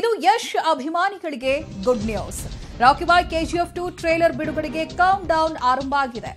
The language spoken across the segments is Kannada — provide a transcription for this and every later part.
ಇದು ಯಶ್ ಅಭಿಮಾನಿಗಳಿಗೆ good news. Rocky Bhai KGF 2 trailer ಬಿಡುಗಡೆಗೆ ಕೌಂಟ್ ಡೌನ್ ಆರಂಭ ಆಗಿದೆ.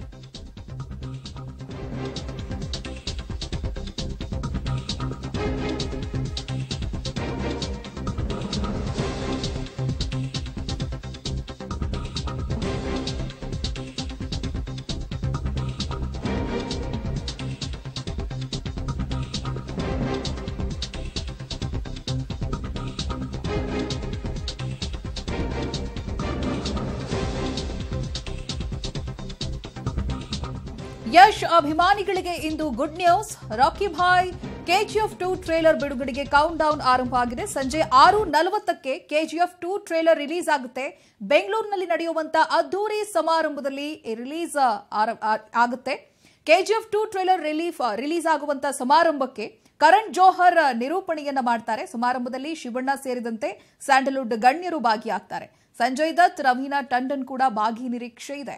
ಯಶ್ ಅಭಿಮಾನಿಗಳಿಗೆ ಇಂದು good news. Rocky Bhai KGF 2 trailer ಬಿಡುಗಡೆಗೆ ಕೌಂಟ್ ಡೌನ್ ಆರಂಭ ಆಗಿದೆ. ಸಂಜೆ 6:40ಕ್ಕೆ KGF 2 ಟ್ರೇಲರ್ ರಿಲೀಸ್ ಆಗುತ್ತೆ. ಬೆಂಗಳೂರಿನಲ್ಲಿ ನಡೆಯುವಂತಹ ಅದ್ದೂರಿ ಸಮಾರಂಭದಲ್ಲಿ ರಿಲೀಸ್ ಆಗುತ್ತೆ. KGF 2 ಟ್ರೇಲರ್ ರಿಲೀಸ್ ಆಗುವಂತಹ ಸಮಾರಂಭಕ್ಕೆ ಕರಣ್ ಜೋಹರ್ ನಿರೂಪಣೆಯನ್ನ ಮಾಡ್ತಾರೆ. ಸಮಾರಂಭದಲ್ಲಿ ಶಿವಣ್ಣ ಸೇರಿದಂತೆ ಸ್ಯಾಂಡಲ್ವುಡ್ ಗಣ್ಯರು ಭಾಗಿಯಾಗ್ತಾರೆ. ಸಂಜಯ್ ದತ್, ರವೀನಾ ಟಂಡನ್ ಕೂಡ ಭಾಗಿ ನಿರೀಕ್ಷೆ ಇದೆ.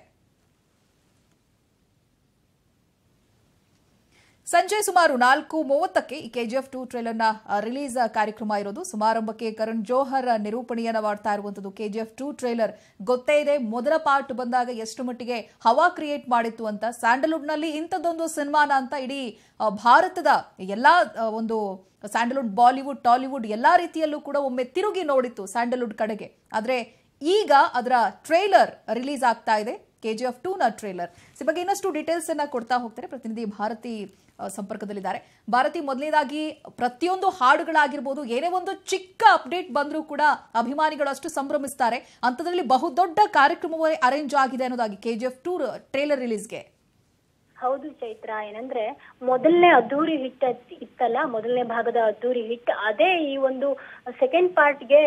ಸಂಜೆ ಸುಮಾರು 4:30ಕ್ಕೆ ಈ KGF 2 ಟ್ರೇಲರ್ನ ರಿಲೀಸ್ ಕಾರ್ಯಕ್ರಮ ಇರೋದು. ಸಮಾರಂಭಕ್ಕೆ ಕರಣ್ ಜೋಹರ್ ನಿರೂಪಣೆಯನ್ನು ಮಾಡ್ತಾ ಇರುವಂಥದ್ದು. KGF 2 ಟ್ರೇಲರ್ ಗೊತ್ತೇ ಇದೆ, ಮೊದಲ ಪಾರ್ಟ್ ಬಂದಾಗ ಎಷ್ಟು ಮಟ್ಟಿಗೆ ಹವಾ ಕ್ರಿಯೇಟ್ ಮಾಡಿತ್ತು ಅಂತ. ಸ್ಯಾಂಡಲ್ವುಡ್ನಲ್ಲಿ ಇಂಥದ್ದೊಂದು ಸಿನಿಮಾನ ಅಂತ ಇಡೀ ಭಾರತದ ಎಲ್ಲ ಒಂದು ಸ್ಯಾಂಡಲ್ವುಡ್, ಬಾಲಿವುಡ್, ಟಾಲಿವುಡ್ ಎಲ್ಲ ರೀತಿಯಲ್ಲೂ ಕೂಡ ಒಮ್ಮೆ ತಿರುಗಿ ನೋಡಿತ್ತು ಸ್ಯಾಂಡಲ್ವುಡ್ ಕಡೆಗೆ. ಆದರೆ ಈಗ ಅದರ ಟ್ರೇಲರ್ ರಿಲೀಸ್ ಆಗ್ತಾ ಇದೆ, KGF 2 ನ ಟ್ರೇಲರ್. ಈ ಬಗ್ಗೆ ಇನ್ನಷ್ಟು ಡೀಟೇಲ್ಸ್ ಅನ್ನ ಕೊಡ್ತಾ ಹೋಗ್ತಾರೆ. ಪ್ರತಿನಿಧಿ ಭಾರತಿ ಸಂಪರ್ಕದಲ್ಲಿದ್ದಾರೆ. ಭಾರತಿ, ಮೊದಲನೇದಾಗಿ ಪ್ರತಿಯೊಂದು ಹಾಡುಗಳಾಗಿರ್ಬೋದು, ಏನೇ ಒಂದು ಚಿಕ್ಕ ಅಪ್ಡೇಟ್ ಬಂದರೂ ಕೂಡ ಅಭಿಮಾನಿಗಳು ಅಷ್ಟು ಸಂಭ್ರಮಿಸ್ತಾರೆ. ಅಂಥದ್ರಲ್ಲಿ ಬಹುದೊಡ್ಡ ಕಾರ್ಯಕ್ರಮವೇ ಅರೇಂಜ್ ಆಗಿದೆ ಅನ್ನೋದಾಗಿ KGF 2 ಟ್ರೇಲರ್ ರಿಲೀಸ್ಗೆ. ಹೌದು ಚೈತ್ರ, ಏನಂದ್ರೆ ಮೊದಲನೇ ಅದ್ದೂರಿ ಹಿಟ್ ಇತ್ತಲ್ಲ, ಮೊದಲನೇ ಭಾಗದ ಅದ್ದೂರಿ ಹಿಟ್, ಅದೇ ಈ ಒಂದು ಸೆಕೆಂಡ್ ಪಾರ್ಟ್ಗೆ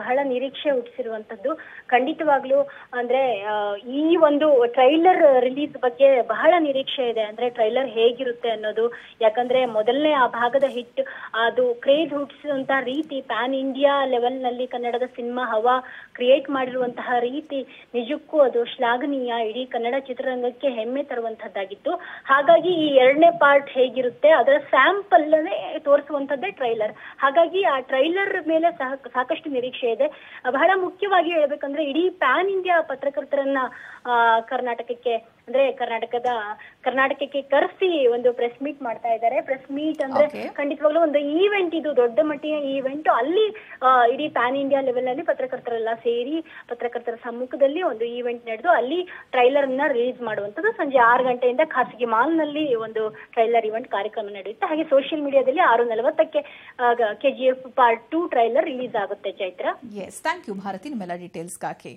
ಬಹಳ ನಿರೀಕ್ಷೆ ಹುಟ್ಟಿಸಿರುವಂತದ್ದು. ಖಂಡಿತವಾಗ್ಲೂ ಅಂದ್ರೆ ಈ ಒಂದು ಟ್ರೈಲರ್ ರಿಲೀಸ್ ಬಗ್ಗೆ ಬಹಳ ನಿರೀಕ್ಷೆ ಇದೆ. ಅಂದ್ರೆ ಟ್ರೈಲರ್ ಹೇಗಿರುತ್ತೆ ಅನ್ನೋದು, ಯಾಕಂದ್ರೆ ಮೊದಲನೇ ಆ ಭಾಗದ ಹಿಟ್ ಅದು ಕ್ರೇಜ್ ಹುಟ್ಟಿಸಿದಂತ ರೀತಿ, ಪ್ಯಾನ್ ಇಂಡಿಯಾ ಲೆವೆಲ್ ನಲ್ಲಿ ಕನ್ನಡದ ಸಿನಿಮಾ ಹವಾ ಕ್ರಿಯೇಟ್ ಮಾಡಿರುವಂತಹ ರೀತಿ ನಿಜಕ್ಕೂ ಅದು ಶ್ಲಾಘನೀಯ, ಇಡೀ ಕನ್ನಡ ಚಿತ್ರರಂಗಕ್ಕೆ ಹೆಮ್ಮೆ ತರುವಂತಹದ್ದಾಗಿತ್ತು. ಹಾಗಾಗಿ ಈ ಎರಡನೇ ಪಾರ್ಟ್ ಹೇಗಿರುತ್ತೆ ಅದರ ಸ್ಯಾಂಪಲ್ ತೋರಿಸುವಂತದ್ದೇ ಟ್ರೈಲರ್. ಹಾಗಾಗಿ ಆ ಟ್ರೈಲರ್ ಮೇಲೆ ಸಾಕಷ್ಟು ನಿರೀಕ್ಷೆ ಇದೆ. ಬಹಳ ಮುಖ್ಯವಾಗಿ ಹೇಳ್ಬೇಕಂದ್ರೆ ಇಡೀ ಪ್ಯಾನ್ ಇಂಡಿಯಾ ಪತ್ರಕರ್ತರನ್ನ ಕರ್ನಾಟಕಕ್ಕೆ ಕರೆಸಿ ಒಂದು ಪ್ರೆಸ್ ಮೀಟ್ ಮಾಡ್ತಾ ಇದ್ದಾರೆ. ಪ್ರೆಸ್ ಮೀಟ್ ಅಂದ್ರೆ ಖಂಡಿತವಾಗ್ಲೂ ಒಂದು ಈವೆಂಟ್, ಇದು ದೊಡ್ಡ ಮಟ್ಟಿನ ಈವೆಂಟ್. ಅಲ್ಲಿ ಇಡೀ ಪ್ಯಾನ್ ಇಂಡಿಯಾ ಲೆವೆಲ್ ನಲ್ಲಿ ಪತ್ರಕರ್ತರೆಲ್ಲ ಸೇರಿ ಪತ್ರಕರ್ತರ ಸಮ್ಮುಖದಲ್ಲಿ ಒಂದು ಈವೆಂಟ್ ನಡೆದು ಅಲ್ಲಿ ಟ್ರೈಲರ್ ನ ರಿಲೀಸ್ ಮಾಡುವಂತದ್ದು. ಸಂಜೆ 6 ಗಂಟೆಯಿಂದ ಖಾಸಗಿ ಮಾಲ್ ನಲ್ಲಿ ಒಂದು ಟ್ರೈಲರ್ ಇವೆಂಟ್ ಕಾರ್ಯಕ್ರಮ ನಡೆಯುತ್ತೆ. ಹಾಗೆ ಸೋಷಿಯಲ್ ಮೀಡಿಯಾದಲ್ಲಿ 6:40ಕ್ಕೆ KGF 2 ಟ್ರೈಲರ್ ರಿಲೀಸ್ ಆಗುತ್ತೆ Chaitra. Yes, thank you Bharati ನಿಮ್ಮೆಲ್ಲ ಡೀಟೇಲ್ಸ್ಗಾಗಿ.